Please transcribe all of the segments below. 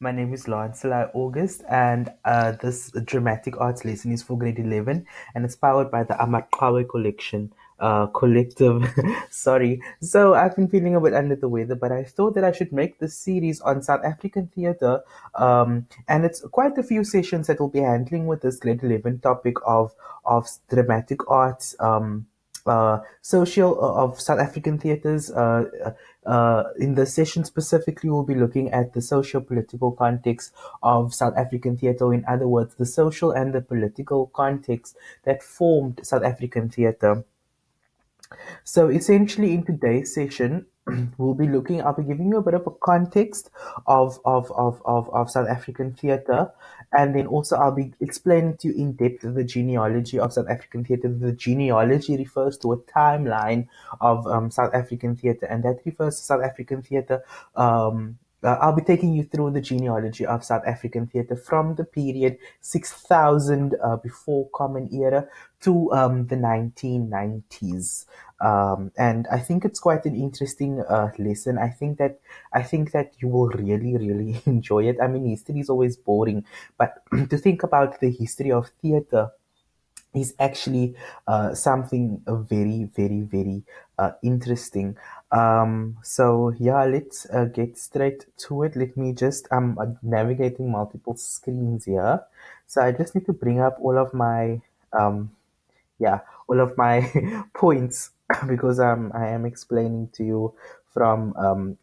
My name is Lance-Selae August, and this dramatic arts lesson is for grade 11, and it's powered by the Amaqhawe Collective. Sorry. So I've been feeling a bit under the weather, but I thought that I should make this series on South African theatre, and it's quite a few sessions that will be handling with this grade 11 topic of dramatic arts, of South African theatres. In this session specifically, we'll be looking at the socio-political context of South African theatre. In other words, the social and the political context that formed South African theatre. So essentially, in today's session, I'll be giving you a bit of a context of South African theatre, and then also I'll be explaining to you in depth the genealogy of South African theatre. The genealogy refers to a timeline of South African theatre, and that refers to South African theatre. I'll be taking you through the genealogy of South African theatre from the period 6000 before Common Era to the 1990s. And I think it's quite an interesting lesson. I think that you will really enjoy it. I mean, history is always boring, but to think about the history of theatre is actually something very, very, very interesting. So yeah, let's get straight to it. Let me just, I'm navigating multiple screens here, so I just need to bring up all of my points, because I am explaining to you from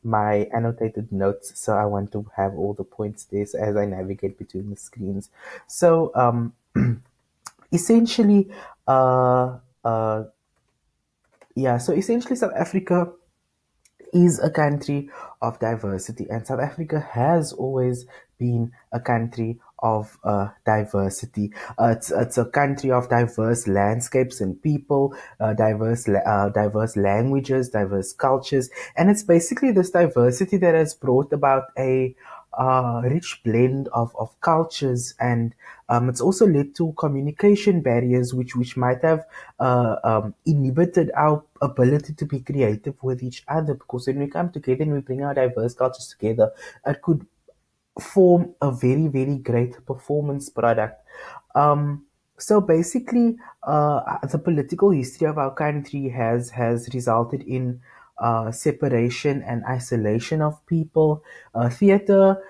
my annotated notes, so I want to have all the points there as I navigate between the screens. So essentially South Africa is a country of diversity, and South Africa has always been a country of diversity. It's a country of diverse landscapes and people, diverse languages, diverse cultures, and it's basically this diversity that has brought about a rich blend of cultures, and it's also led to communication barriers which might have inhibited our ability to be creative with each other, because when we come together and we bring our diverse cultures together, it could form a very, very great performance product. So basically, the political history of our country has resulted in separation and isolation of people. Theatre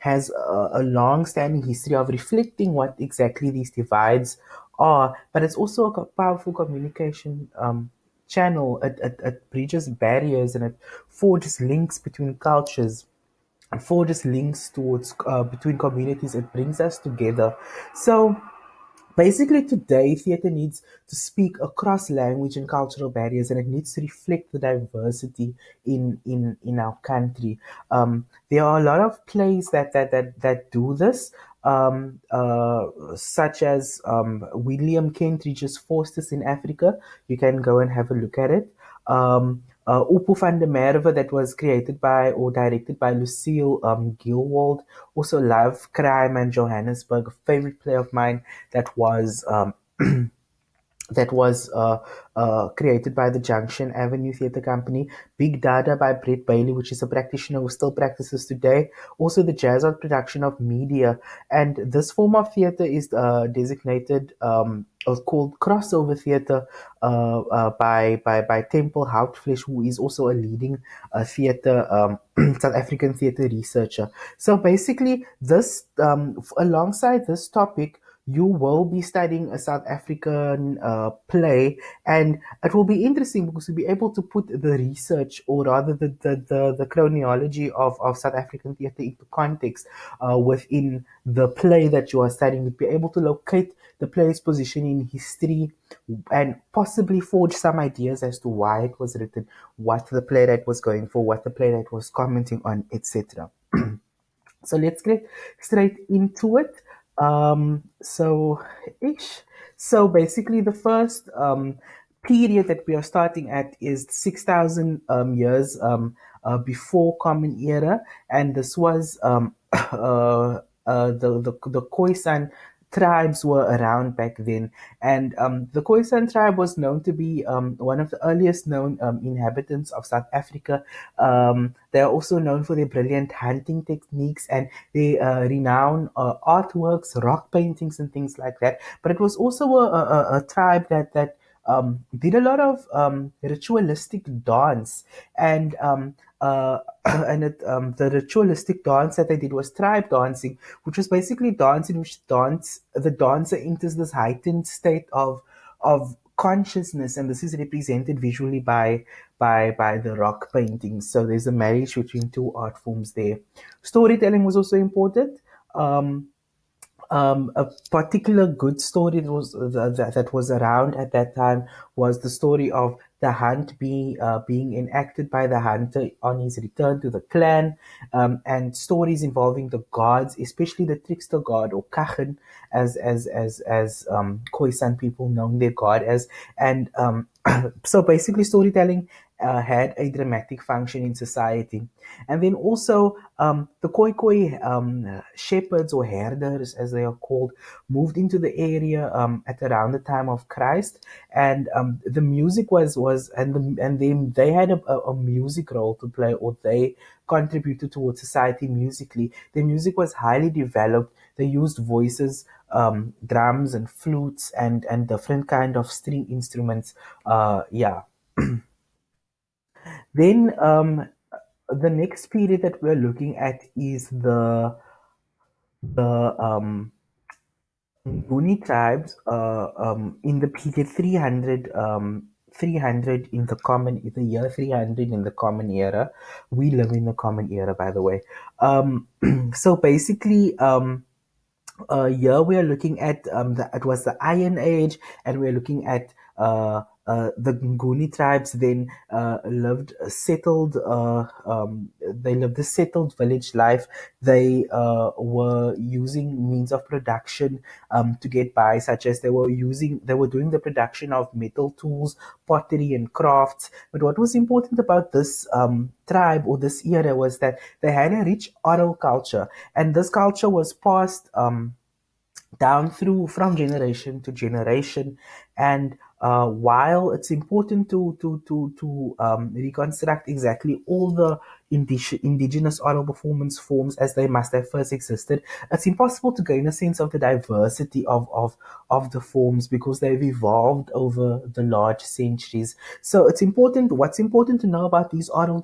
has a long-standing history of reflecting what exactly these divides are, but it's also a powerful communication channel. It bridges barriers, and it forges links between cultures, and forges links between communities. It brings us together. So basically, today, theatre needs to speak across language and cultural barriers, and it needs to reflect the diversity in our country. There are a lot of plays that do this, such as William Kentridge's Faustus in Africa. You can go and have a look at it. Upu van der Merva, that was created by or directed by Lucille Gilwald. Also Love, Crime and Johannesburg, a favorite play of mine, that was created by the Junction Avenue Theatre Company. Big Dada by Brett Bailey, which is a practitioner who still practices today. Also the jazz art production of Media. And this form of theatre is designated or called crossover theatre by Temple Houtflesch, who is also a leading theatre, South African theatre researcher. So basically, this alongside this topic, you will be studying a South African play, and it will be interesting because you'll be able to put the research, or rather the chronology of South African theatre into context within the play that you are studying. You'll be able to locate the play's position in history and possibly forge some ideas as to why it was written, what the playwright was going for, what the playwright was commenting on, etc. So let's get straight into it. So basically, the first period that we are starting at is 6,000 years before Common Era, and this was the Khoisan tribes were around back then. And the Khoisan tribe was known to be one of the earliest known inhabitants of South Africa. They are also known for their brilliant hunting techniques and their renowned artworks, rock paintings and things like that. But it was also a tribe that did a lot of ritualistic dance, and the ritualistic dance that they did was tribe dancing, which was basically dance in which the dancer enters this heightened state of consciousness, and this is represented visually by the rock paintings. So there's a marriage between two art forms there. Storytelling was also important. A particular good story that was around at that time was the story of the hunt being enacted by the hunter on his return to the clan, and stories involving the gods, especially the trickster god, or Kachen, as Khoisan people know their god as. And so basically storytelling had a dramatic function in society. And then also the Khoikhoi shepherds, or herders as they are called, moved into the area at around the time of Christ, and the music was, and they had a music role to play, or they contributed towards society musically. Their music was highly developed. They used voices, drums and flutes and different kind of string instruments. Then the next period that we're looking at is the Nguni tribes in the period 300 in the year 300 in the Common Era. We live in the Common Era, by the way. So basically, here we are looking at it was the Iron Age, and we're looking at the Nguni tribes then lived a settled village life. They were using means of production to get by, such as they were doing the production of metal tools, pottery and crafts. But what was important about this tribe, or this era, was that they had a rich oral culture, and this culture was passed down from generation to generation. And while it's important to reconstruct exactly all the indigenous oral performance forms as they must have first existed, it's impossible to gain a sense of the diversity of the forms, because they've evolved over the large centuries. So what's important to know about these oral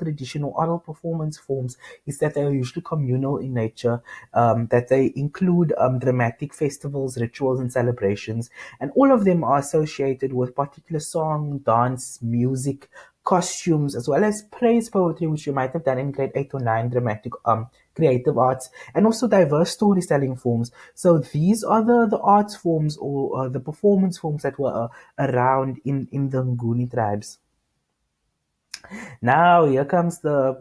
performance forms is that they are usually communal in nature, that they include dramatic festivals, rituals and celebrations, and all of them are associated with particular song, dance, music, costumes, as well as praise poetry, which you might have done in grade 8 or 9, dramatic creative arts, and also diverse storytelling forms. So these are the arts forms, or the performance forms, that were around in the Nguni tribes. Now here comes the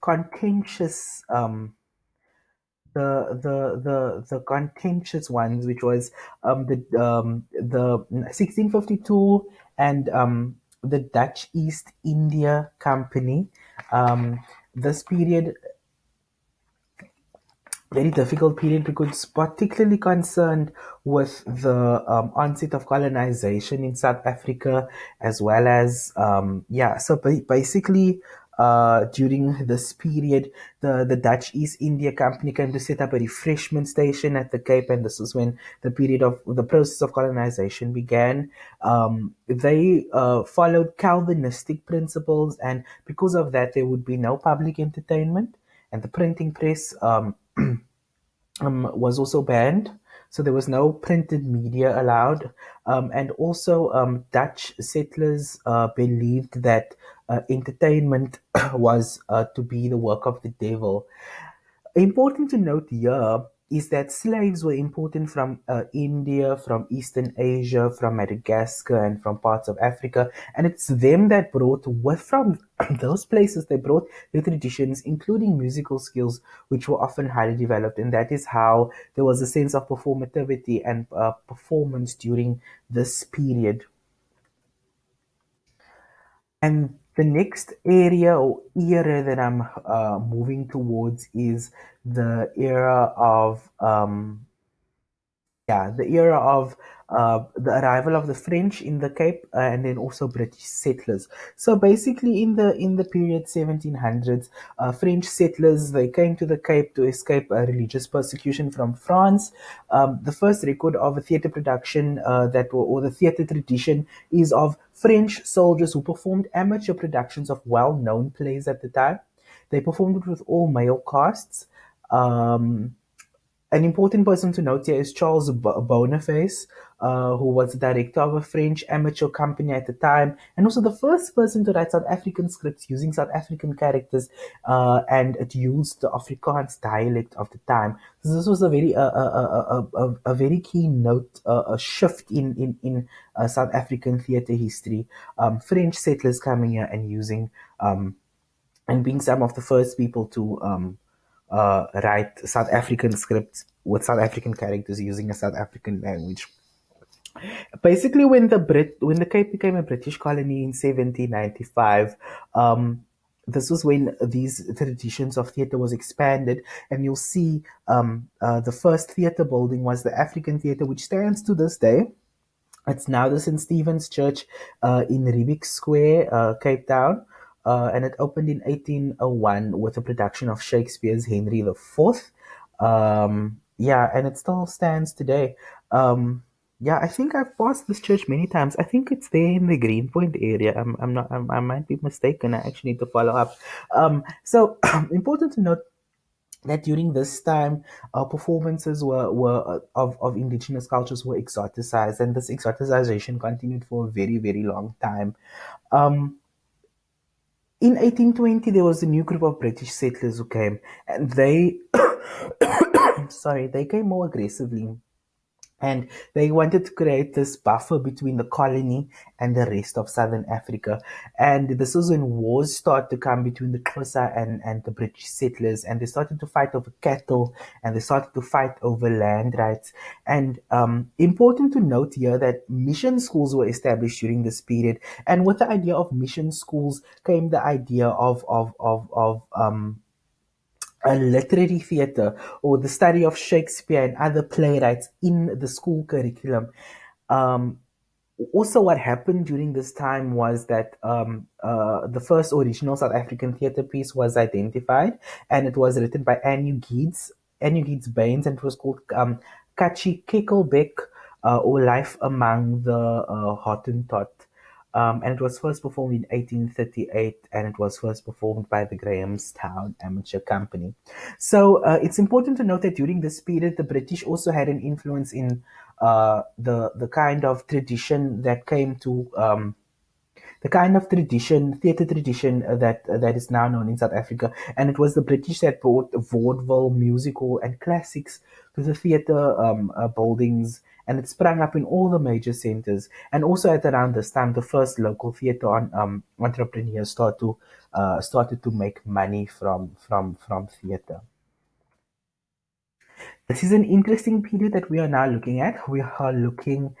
contentious the contentious ones, which was the 1652 and the Dutch East India Company. This period, very difficult period, because it's particularly concerned with the onset of colonization in South Africa, as well as basically. During this period, the Dutch East India Company came to set up a refreshment station at the Cape, and this was when the period of the process of colonization began. They followed Calvinistic principles, and because of that, there would be no public entertainment, and the printing press was also banned. So there was no printed media allowed. And also Dutch settlers believed that entertainment was to be the work of the devil. Important to note here is that slaves were important from India, from Eastern Asia, from Madagascar, and from parts of Africa. And it's them that from those places, they brought the traditions, including musical skills, which were often highly developed. And that is how there was a sense of performativity and performance during this period. And The next area or era that I'm moving towards is the era of the arrival of the French in the Cape and then also British settlers. So basically in the period 1700s, French settlers, they came to the Cape to escape religious persecution from France. The first record of a theatre production the theatre tradition is of French soldiers who performed amateur productions of well-known plays at the time. They performed it with all male casts. An important person to note here is Charles Boniface, who was the director of a French amateur company at the time, and also the first person to write South African scripts using South African characters, and it used the Afrikaans dialect of the time. So this was a very key note, a shift in South African theatre history. French settlers coming here and using and being some of the first people to write South African scripts with South African characters using a South African language. Basically, when the Cape became a British colony in 1795, this was when these traditions of theatre was expanded, and you'll see the first theatre building was the African Theatre, which stands to this day. It's now the St. Stephen's Church in Ribic Square, Cape Town. And it opened in 1801 with a production of Shakespeare's Henry IV. And it still stands today. I think I've passed this church many times. I think it's there in the Greenpoint area. I might be mistaken. I actually need to follow up. Important to note that during this time, performances of indigenous cultures were exoticized, and this exoticization continued for a very, very long time. In 1820, there was a new group of British settlers who came, and they came more aggressively, and they wanted to create this buffer between the colony and the rest of Southern Africa. And this was when wars started to come between the Khoisan and the British settlers, and they started to fight over cattle, and they started to fight over land rights. And important to note here that mission schools were established during this period, and with the idea of mission schools came the idea of a literary theatre, or the study of Shakespeare and other playwrights in the school curriculum. Also, what happened during this time was that the first original South African theatre piece was identified, and it was written by Anu Gidz Baines, and it was called Kaatje Kekkelbek, or Life Among the Hottentot. And it was first performed in 1838, and it was first performed by the Grahamstown Amateur Company. So it's important to note that during this period, the British also had an influence in the kind of tradition that came to theatre tradition that is now known in South Africa. And it was the British that brought vaudeville, musical, and classics to the theatre buildings. And it sprang up in all the major centres. And also at around this time, the first local theatre entrepreneurs started to make money from theatre. This is an interesting period that we are now looking at. We are looking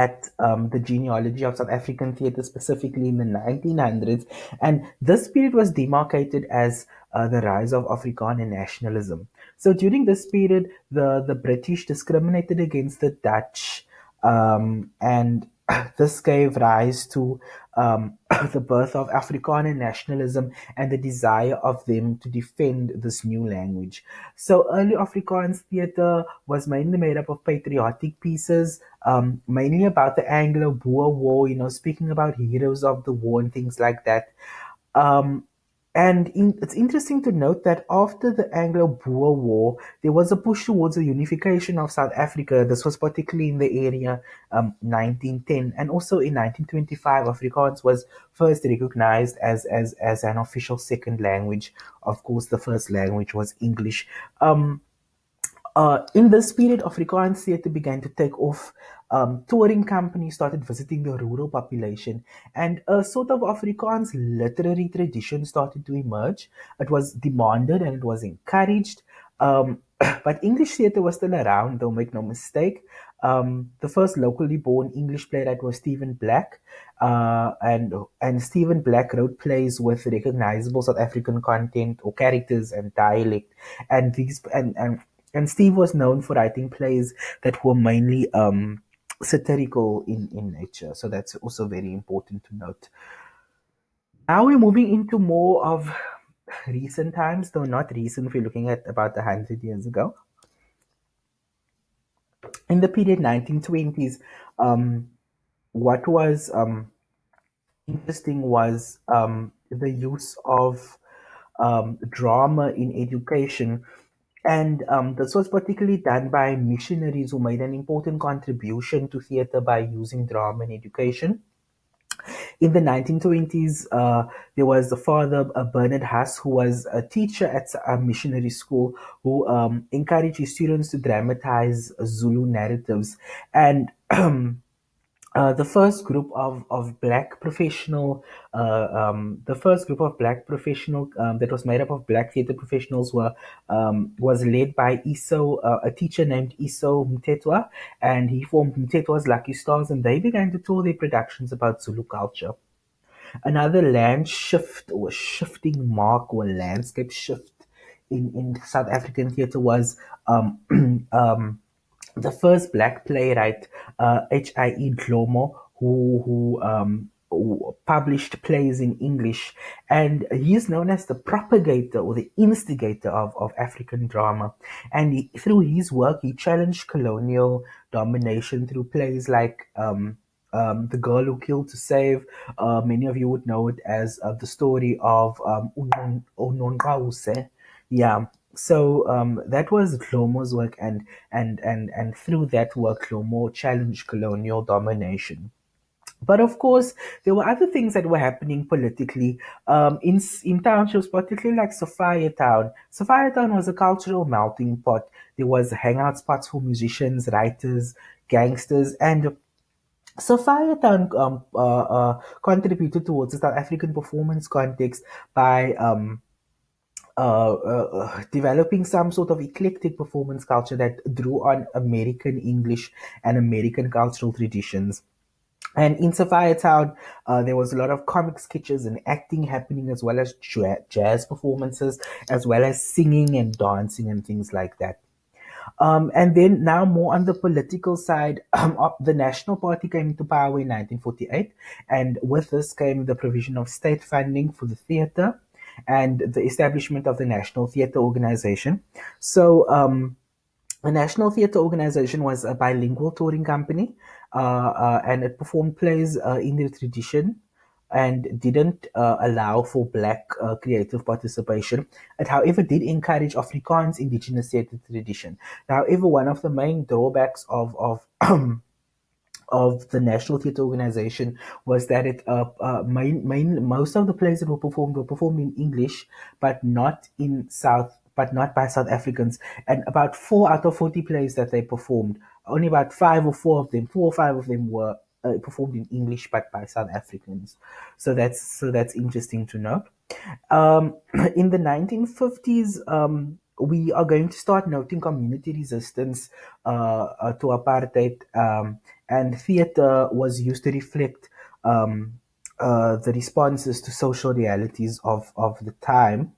at the genealogy of South African theatre, specifically in the 1900s. And this period was demarcated as the rise of Afrikaner nationalism. So during this period, the British discriminated against the Dutch, and this gave rise to the birth of Afrikaner nationalism and the desire of them to defend this new language. So early Afrikaans theatre was mainly made up of patriotic pieces, mainly about the Anglo-Boer War, speaking about heroes of the war and things like that. It's interesting to note that after the Anglo-Boer War, there was a push towards the unification of South Africa. This was particularly in the area 1910, and also in 1925, Afrikaans was first recognized as an official second language. Of course, the first language was English. In this period, Afrikaans theatre began to take off. Touring companies started visiting the rural population, and a sort of Afrikaans literary tradition started to emerge. It was demanded and it was encouraged. But English theatre was still around, though, make no mistake. The first locally born English playwright was Stephen Black, and Stephen Black wrote plays with recognizable South African content or characters and dialect, and Steve was known for writing plays that were mainly satirical in nature. So that's also very important to note. Now we're moving into more of recent times, though not recent. We're looking at about 100 years ago. In the period 1920s, what was interesting was the use of drama in education. And this was particularly done by missionaries who made an important contribution to theatre by using drama in education. In the 1920s, there was the father, Bernard Huss, who was a teacher at a missionary school, who encouraged his students to dramatize Zulu narratives. And the first group of black professional, that was made up of black theatre professionals was led by Iso, a teacher named Iso Mutetwa, and he formed Mutetwa's Lucky Stars, and they began to tour their productions about Zulu culture. Another land shift or shifting mark or landscape shift in South African theatre was the first black playwright, H.I.E. Dlomo, who published plays in English, and he is known as the propagator or the instigator of African drama. And through his work, he challenged colonial domination through plays like The Girl Who Killed to Save. Many of you would know it as the story of Unongqawuse. Yeah. So that was Dlomo's work, and through that work, Dlomo challenged colonial domination. But of course, there were other things that were happening politically in townships, particularly like Sophiatown. Sophiatown was a cultural melting pot. There was hangout spots for musicians, writers, gangsters, and Sophiatown contributed towards the South African performance context by developing some sort of eclectic performance culture that drew on American English and American cultural traditions. And in Sophiatown, there was a lot of comic sketches and acting happening, as well as jazz performances, as well as singing and dancing and things like that. And then now more on the political side, the National Party came to power in 1948, and with this came the provision of state funding for the theatre and the establishment of the National Theatre Organization. So the National Theatre Organization was a bilingual touring company, and it performed plays in their tradition and didn't allow for black creative participation. It, however, did encourage Afrikaans indigenous theatre tradition. However, one of the main drawbacks of the National Theatre Organization was that it most of the plays that were performed in English, but not by South Africans. And about 4 out of 40 plays that they performed, only about 4 or 5 of them were performed in English, but by South Africans. So that's interesting to know. In the 1950s. We are going to start noting community resistance to apartheid, and theatre was used to reflect the responses to social realities of the time.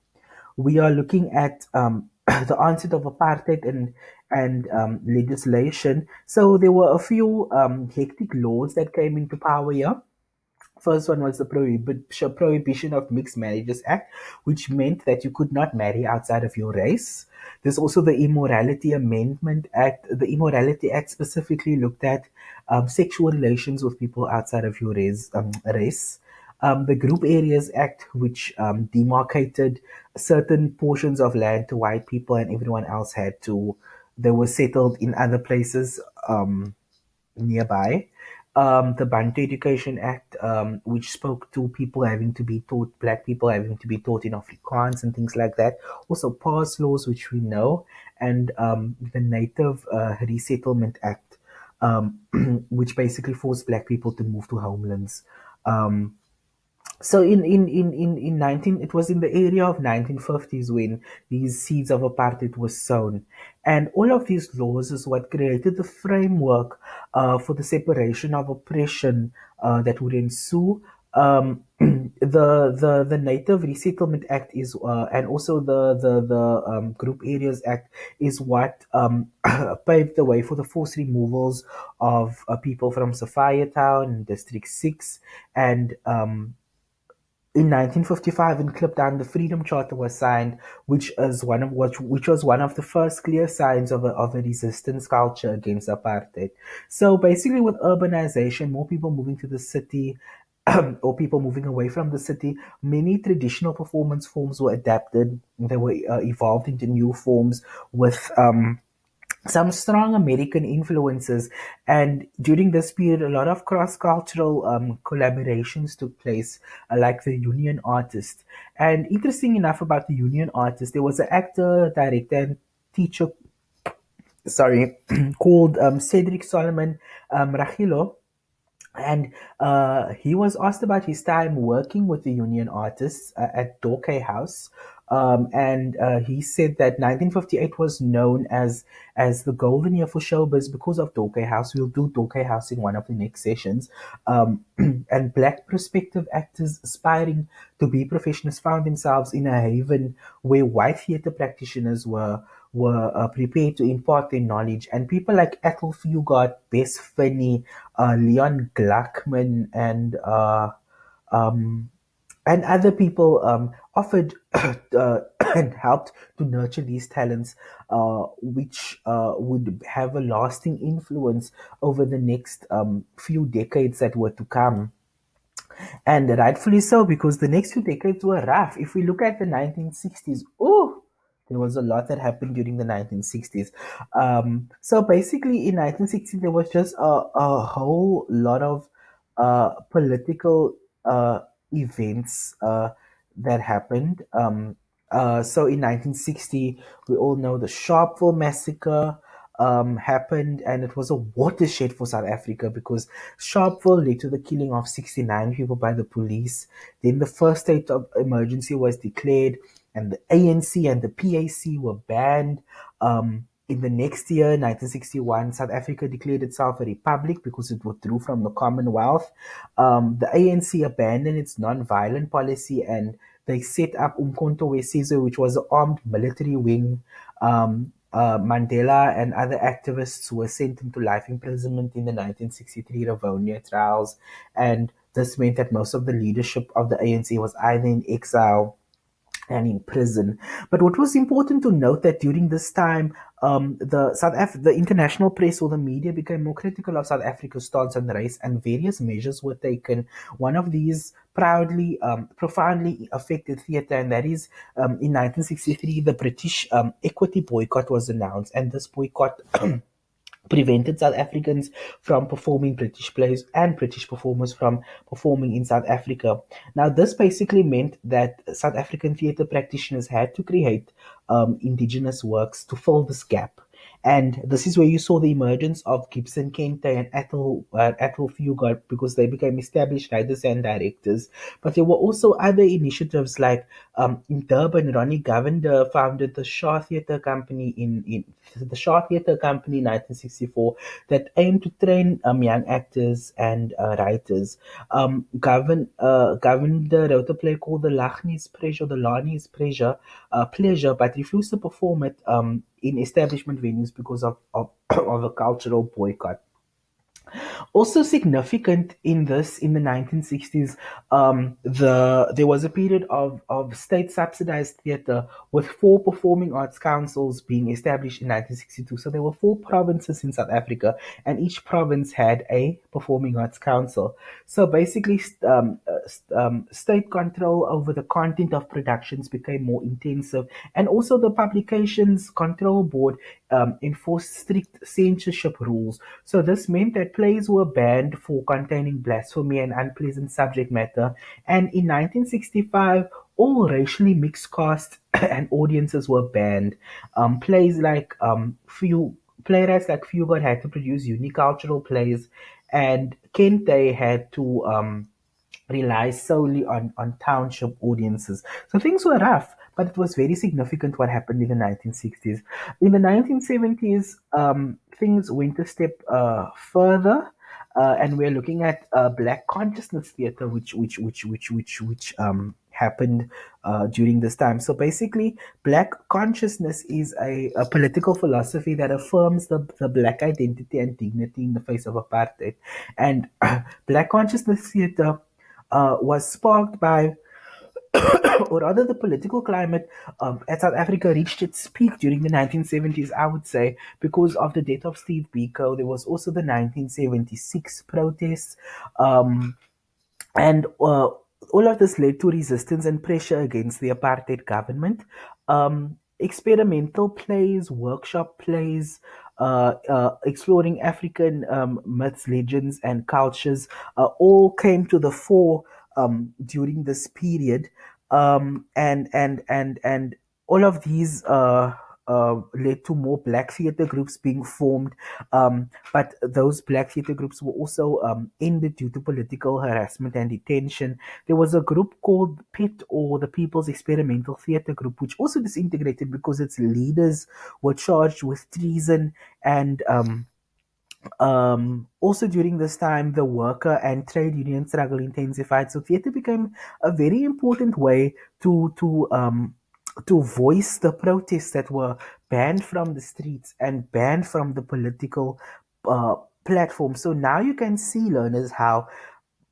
We are looking at the onset of apartheid and legislation. So there were a few hectic laws that came into power here. First one was the Prohibition of Mixed Marriages Act, which meant that you could not marry outside of your race. There's also the Immorality Amendment Act. The Immorality Act specifically looked at sexual relations with people outside of your race. The Group Areas Act, which demarcated certain portions of land to white people, and everyone else they were settled in other places nearby. The Bantu Education Act, which spoke to black people having to be taught in Afrikaans and things like that. Also PARS laws, which we know, and the Native Resettlement Act, which basically forced black people to move to homelands. So it was in the area of 1950s when these seeds of apartheid were sown. And all of these laws is what created the framework for the separation of oppression that would ensue. The Native Resettlement Act is, and also the Group Areas Act is what paved the way for the forced removals of people from Sophiatown, District 6, and in 1955 in Kliptown, the Freedom Charter was signed, which was one of the first clear signs of a resistance culture against apartheid. So basically, with urbanization, more people moving to the city, or people moving away from the city, many traditional performance forms were adapted. They were evolved into new forms with some strong American influences. And during this period, a lot of cross-cultural collaborations took place, like the Union Artist. And interesting enough about the Union Artist, there was an actor, director, and teacher, called Cedric Solomon Rachilo. And he was asked about his time working with the Union Artists at Dorke House. He said that 1958 was known as the golden year for showbiz because of Dorke House. We'll do Dorke House in one of the next sessions. And black prospective actors aspiring to be professionals found themselves in a haven where white theatre practitioners were prepared to impart their knowledge. And people like Ethel Fugard, Bess Finney, Leon Gluckman, and other people offered and helped to nurture these talents, which would have a lasting influence over the next few decades that were to come. And rightfully so, because the next few decades were rough. If we look at the 1960s, there was a lot that happened during the 1960s. So basically, in 1960, there was just a whole lot of political events that happened. So in 1960, we all know the Sharpeville massacre happened, and it was a watershed for South Africa because Sharpeville led to the killing of 69 people by the police. Then the first state of emergency was declared, and the ANC and the PAC were banned. In the next year, 1961, South Africa declared itself a republic because it withdrew from the Commonwealth. The ANC abandoned its non-violent policy and they set up Umkhonto we Sizwe, which was an armed military wing. Mandela and other activists were sentenced to life imprisonment in the 1963 Rivonia trials. And this meant that most of the leadership of the ANC was either in exile and in prison. But what was important to note that during this time, the international press or the media became more critical of South Africa's stance on race, and various measures were taken. One of these profoundly affected theatre, and that is in 1963, the British equity boycott was announced, and this boycott prevented South Africans from performing British plays and British performers from performing in South Africa. Now, this basically meant that South African theatre practitioners had to create indigenous works to fill this gap. And this is where you saw the emergence of Gibson Kente and Ethel Fugard, because they became established writers and directors. But there were also other initiatives like in Durban, Ronnie Govender founded the Shaw Theatre Company in 1964 that aimed to train young actors and writers. Govender wrote a play called The Lani's Pleasure, but refused to perform it in establishment venues because of a cultural boycott. Also significant in the 1960s, there was a period of state subsidized theatre with 4 performing arts councils being established in 1962. So there were 4 provinces in South Africa, and each province had a performing arts council. So basically, state control over the content of productions became more intensive, and also the Publications Control Board enforced strict censorship rules. So this meant that plays were banned for containing blasphemy and unpleasant subject matter. And in 1965, all racially mixed casts and audiences were banned. Playwrights like Fugard had to produce unicultural plays, and Kente had to rely solely on township audiences. So things were rough, but it was very significant what happened in the 1960s. In the 1970s, things went a step further. And we're looking at Black Consciousness Theatre, which happened during this time. So basically, Black consciousness is a political philosophy that affirms the Black identity and dignity in the face of apartheid. And Black Consciousness Theatre was sparked by, or rather the political climate at South Africa reached its peak during the 1970s, I would say, because of the death of Steve Biko. There was also the 1976 protests, and all of this led to resistance and pressure against the apartheid government. Experimental plays, workshop plays, exploring African myths, legends, and cultures all came to the fore during this period, and all of these led to more Black theatre groups being formed, but those Black theatre groups were also ended due to political harassment and detention. There was a group called PET, or the People's Experimental Theatre Group, which also disintegrated because its leaders were charged with treason. And also during this time, the worker and trade union struggle intensified, so theatre became a very important way to voice the protests that were banned from the streets and banned from the political platform. So now you can see, learners, how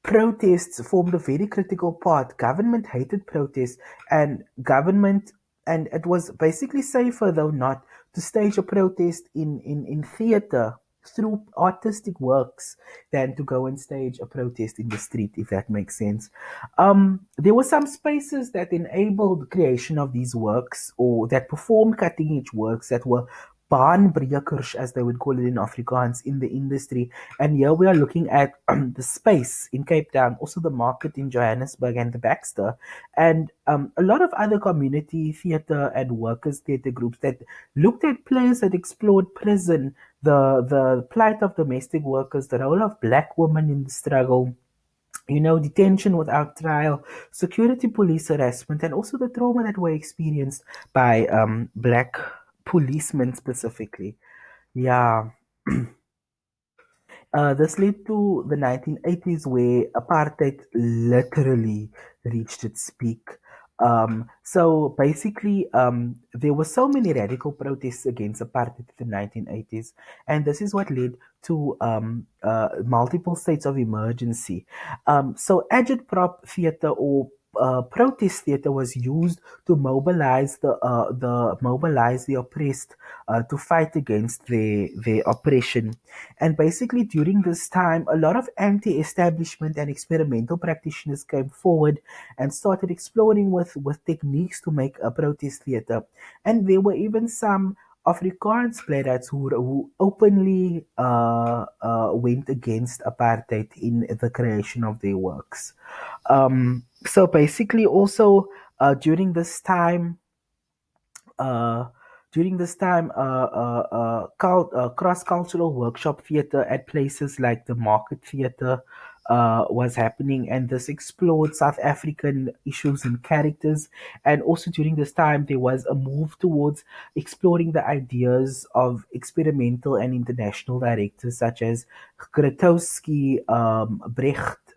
protests formed a very critical part. Government hated protests, and it was basically safer, though not, to stage a protest in theatre through artistic works than to go and stage a protest in the street, if that makes sense. There were some spaces that enabled creation of these works, or that performed cutting-edge works that were baanbrekers, as they would call it in Afrikaans, in the industry. And here we are looking at the space in Cape Town, also the market in Johannesburg and the Baxter, and a lot of other community theatre and workers' theatre groups that looked at plays that explored prison, the plight of domestic workers, the role of Black women in the struggle, detention without trial, security police harassment, and also the trauma that were experienced by Black policemen specifically. Yeah. This led to the 1980s, where apartheid literally reached its peak. So basically, there were so many radical protests against apartheid in the 1980s, and this is what led to multiple states of emergency. So agitprop theatre, or protest theatre, was used to mobilize the oppressed to fight against their oppression. And basically during this time, a lot of anti-establishment and experimental practitioners came forward and started exploring with techniques to make a protest theatre. And there were even some Afrikaans playwrights who openly went against apartheid in the creation of their works. So basically, also during this time, cross-cultural workshop theatre at places like the Market Theatre was happening, and this explored South African issues and characters. And also during this time, there was a move towards exploring the ideas of experimental and international directors such as Grotowski, Brecht,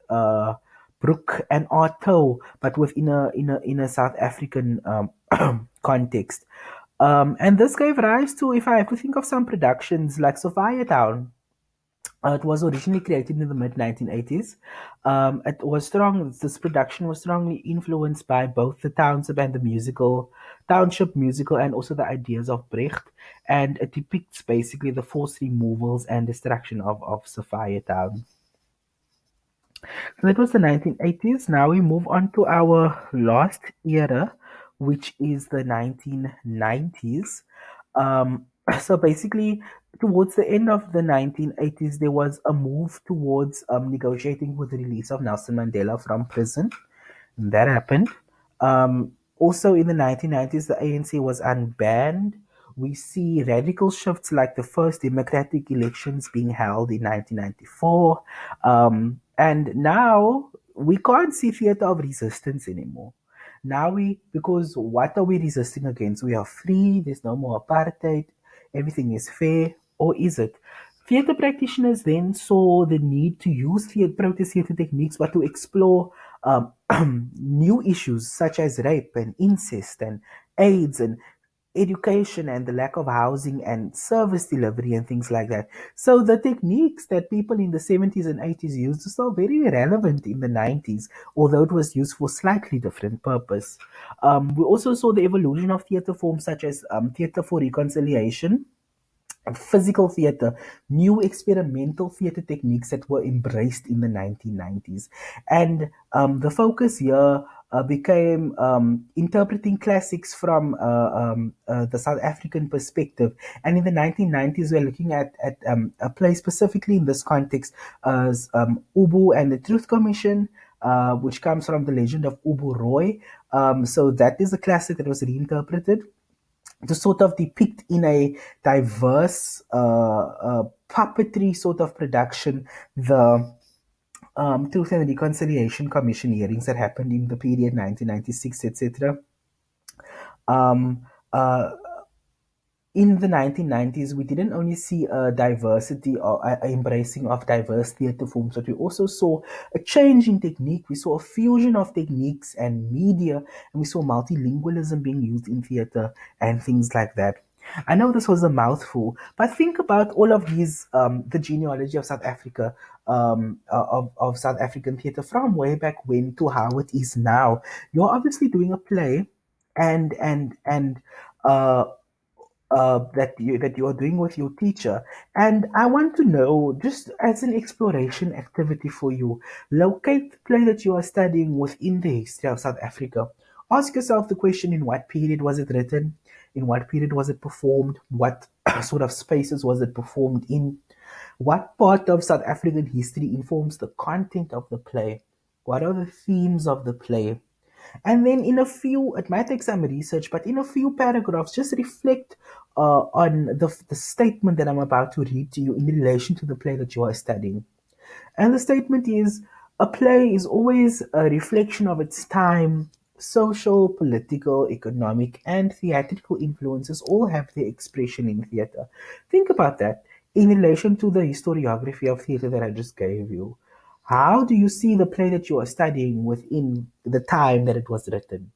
Brook, and Artaud, but within a South African context. And this gave rise to, if I have to think of some productions, like Sophiatown. It was originally created in the mid-1980s. This production was strongly influenced by both the township musical, and also the ideas of Brecht. And it depicts basically the forced removals and destruction of Sophiatown. So that was the 1980s. Now we move on to our last era, which is the 1990s. So basically, towards the end of the 1980s, there was a move towards negotiating for the release of Nelson Mandela from prison. That happened. Also in the 1990s, the ANC was unbanned. We see radical shifts like the first democratic elections being held in 1994. And now we can't see theatre of resistance anymore. Now because what are we resisting against? We are free, there's no more apartheid, everything is fair, or is it? Theatre practitioners then saw the need to use protest theatre techniques, but to explore new issues such as rape and incest and AIDS and education and the lack of housing and service delivery and things like that. So the techniques that people in the 70s and 80s used are still very relevant in the 90s, although it was used for slightly different purpose. We also saw the evolution of theatre forms such as theatre for reconciliation, physical theatre, new experimental theatre techniques that were embraced in the 1990s. And the focus here became interpreting classics from the South African perspective. And in the 1990s, we're looking at a play specifically in this context as Ubu and the Truth Commission, which comes from the legend of Ubu Roy. So that is a classic that was reinterpreted to sort of depict in a diverse puppetry sort of production the Truth and Reconciliation Commission hearings that happened in the period 1996, etc. In the 1990s, we didn't only see a diversity or embracing of diverse theatre forms, but we also saw a change in technique. We saw a fusion of techniques and media, and we saw multilingualism being used in theatre and things like that. I know this was a mouthful, but think about all of these, the genealogy of South Africa, of South African theatre from way back when to how it is now. You're obviously doing a play that you are doing with your teacher. And I want to know, just as an exploration activity for you, locate the play that you are studying within the history of South Africa. Ask yourself the question, in what period was it written? In what period was it performed? What sort of spaces was it performed in? What part of South African history informs the content of the play? What are the themes of the play? And then in a few, it might take some research, but in a few paragraphs, just reflect on the statement that I'm about to read to you in relation to the play that you are studying. And the statement is, a play is always a reflection of its time. Social, political, economic, and theatrical influences all have their expression in theatre. Think about that in relation to the historiography of theatre that I just gave you. How do you see the play that you are studying within the time that it was written?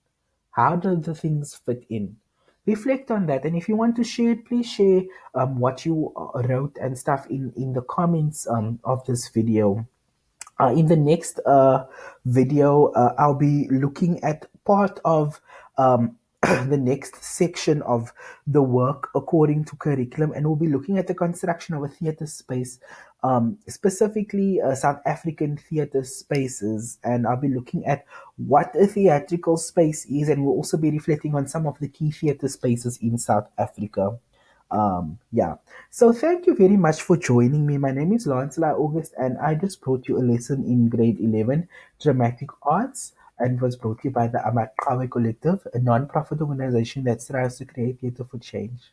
How do the things fit in? Reflect on that, and if you want to share it, please share what you wrote and stuff in the comments of this video. In the next video, I'll be looking at part of the next section of the work according to curriculum, and we'll be looking at the construction of a theatre space, specifically South African theatre spaces, and I'll be looking at what a theatrical space is, and we'll also be reflecting on some of the key theatre spaces in South Africa. So thank you very much for joining me. My name is Lance-Selae August, and I just brought you a lesson in grade 11 dramatic arts, and was brought to you by the Amaqhawe Collective, a non-profit organization that strives to create theatre for change.